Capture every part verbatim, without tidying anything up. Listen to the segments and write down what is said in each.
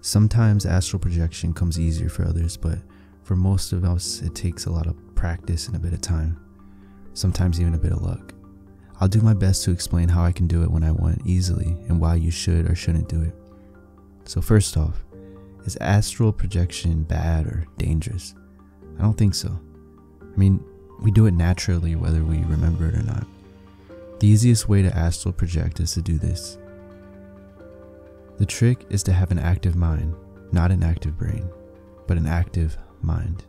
Sometimes astral projection comes easier for others, but for most of us it takes a lot of practice and a bit of time, sometimes even a bit of luck. I'll do my best to explain how I can do it when I want easily and why you should or shouldn't do it. So first off, is astral projection bad or dangerous? I don't think so. I mean, we do it naturally whether we remember it or not. The easiest way to astral project is to do this. The trick is to have an active mind, not an active brain, but an active mind.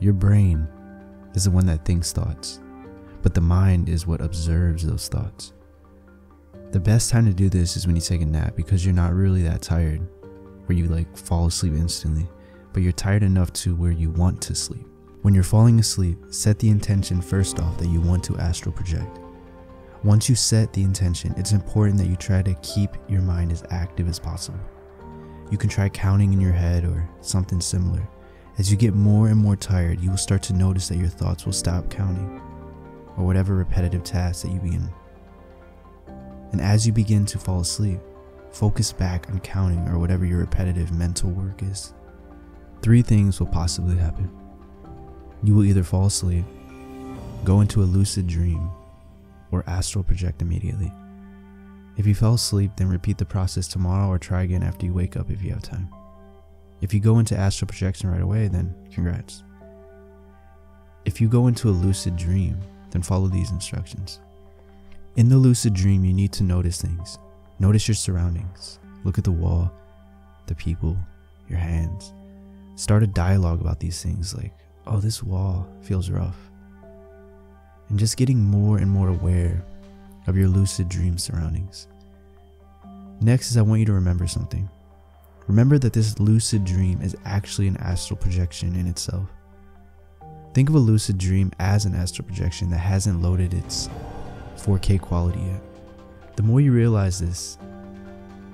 Your brain is the one that thinks thoughts, but the mind is what observes those thoughts. The best time to do this is when you take a nap, because you're not really that tired where you like fall asleep instantly, but you're tired enough to where you want to sleep. When you're falling asleep, set the intention first off that you want to astral project. Once you set the intention, it's important that you try to keep your mind as active as possible. You can try counting in your head or something similar. As you get more and more tired, you will start to notice that your thoughts will stop counting, or whatever repetitive task that you begin. And as you begin to fall asleep, focus back on counting or whatever your repetitive mental work is. Three things will possibly happen. You will either fall asleep, go into a lucid dream, or astral project immediately. If you fell asleep, then repeat the process tomorrow or try again after you wake up if you have time. If you go into astral projection right away, then congrats. If you go into a lucid dream, then follow these instructions. In the lucid dream, you need to notice things. Notice your surroundings. Look at the wall, the people, your hands. Start a dialogue about these things like, oh, this wall feels rough. And just getting more and more aware of your lucid dream surroundings. Next is I want you to remember something. Remember that this lucid dream is actually an astral projection in itself. Think of a lucid dream as an astral projection that hasn't loaded its four K quality yet. The more you realize this,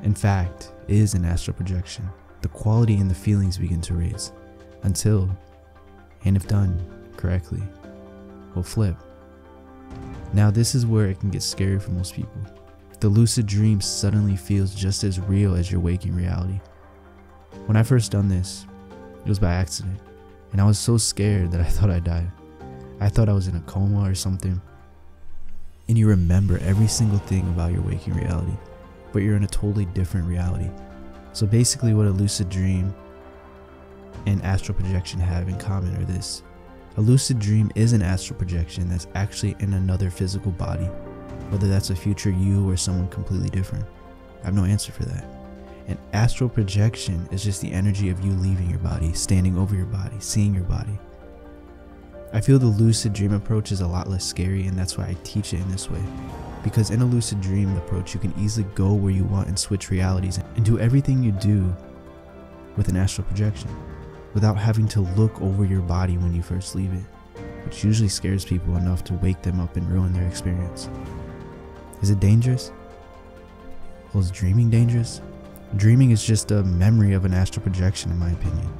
in fact, is an astral projection, the quality and the feelings begin to raise until, and if done correctly, will flip. Now this is where it can get scary for most people. The lucid dream suddenly feels just as real as your waking reality. When I first done this, it was by accident, and I was so scared that I thought I died. I thought I was in a coma or something. And you remember every single thing about your waking reality, but you're in a totally different reality. So basically what a lucid dream and astral projection have in common are this. A lucid dream is an astral projection that's actually in another physical body, whether that's a future you or someone completely different. I have no answer for that. An astral projection is just the energy of you leaving your body, standing over your body, seeing your body. I feel the lucid dream approach is a lot less scary, and that's why I teach it in this way. Because in a lucid dream approach, you can easily go where you want and switch realities and do everything you do with an astral projection without having to look over your body when you first leave it, which usually scares people enough to wake them up and ruin their experience. Is it dangerous? Well, is dreaming dangerous? Dreaming is just a memory of an astral projection in my opinion.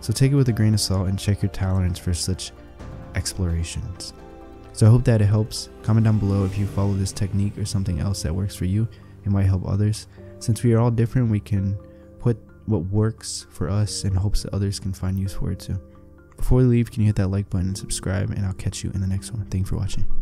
So take it with a grain of salt and check your tolerance for such explorations. So I hope that it helps. Comment down below if you follow this technique or something else that works for you. It might help others. Since we are all different, we can put what works for us in hopes that others can find use for it too. Before we leave, can you hit that like button and subscribe, and I'll catch you in the next one. Thank you for watching.